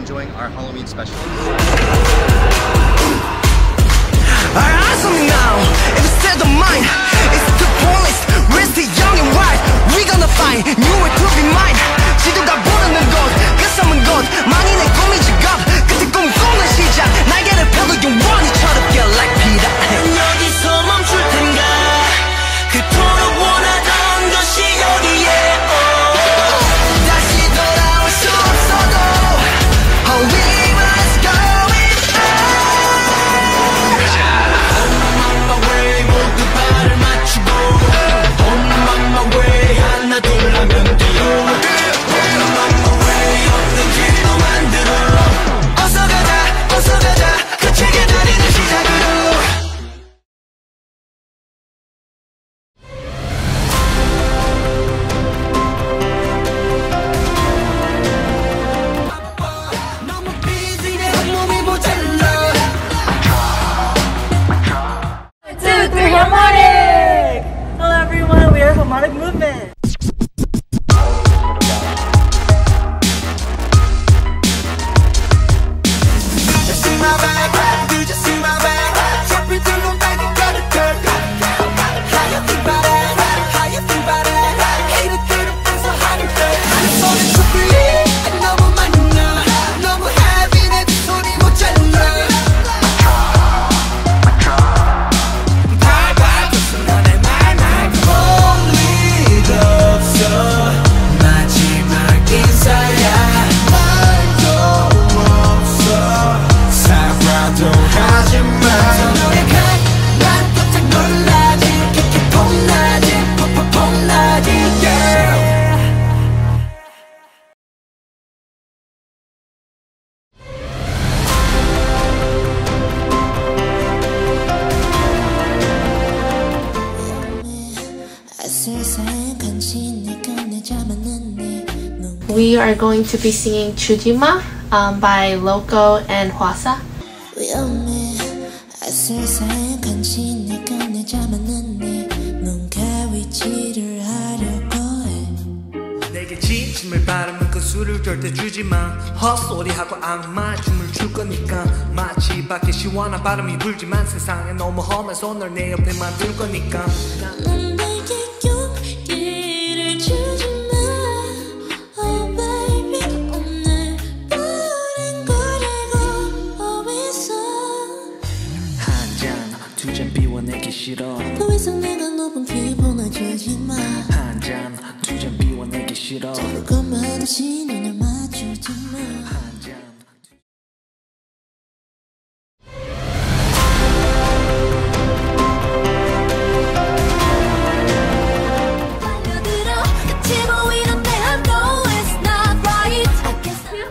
enjoying our Halloween special. Our eyes on me now, instead of mine. It's the police, where's the young and white? We gonna find new way to be mine. 지도가 보는 건 그 삶은 건 망인의 꿈이 지갑 그때 꿈꾸는 시작 날개를 펴도 영원히 철없게 like Peter. 여기서 멈출 텐가 그토록 원하던 것이 여기에 We are going to be singing Chujima by Loco and Hwasa.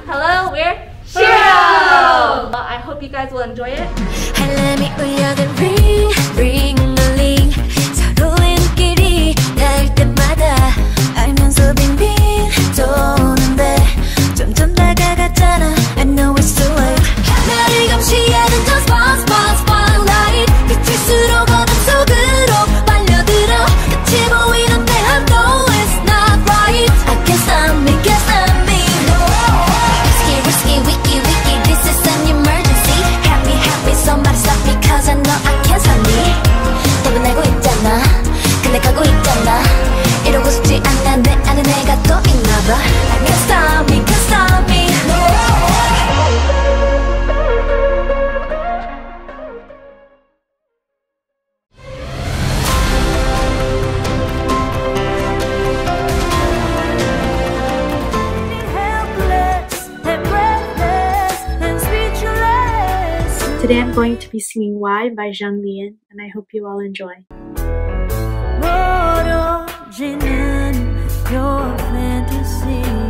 Hello, we're SHERO! I hope you guys will enjoy it. Today I'm going to be singing Why by Jang Ri In, and I hope you all enjoy. What